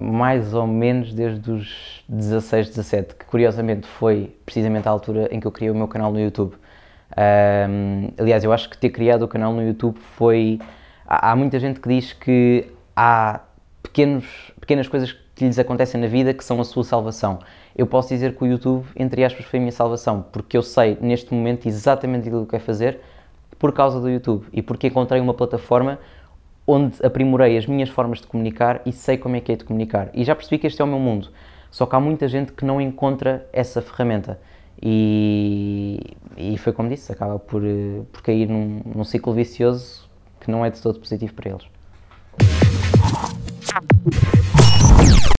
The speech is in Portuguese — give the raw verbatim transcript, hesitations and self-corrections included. mais ou menos desde os dezasseis, dezassete, que curiosamente foi precisamente a altura em que eu criei o meu canal no YouTube. Um, aliás, eu acho que ter criado o canal no YouTube foi... Há, há muita gente que diz que há pequenos, pequenas coisas que lhes acontecem na vida que são a sua salvação. Eu posso dizer que o YouTube, entre aspas, foi a minha salvação, porque eu sei neste momento exatamente aquilo que eu quero fazer por causa do YouTube e porque encontrei uma plataforma onde aprimorei as minhas formas de comunicar e sei como é que é de comunicar. E já percebi que este é o meu mundo, só que há muita gente que não encontra essa ferramenta. E, e foi como disse, acaba por, por cair num, num ciclo vicioso que não é de todo positivo para eles.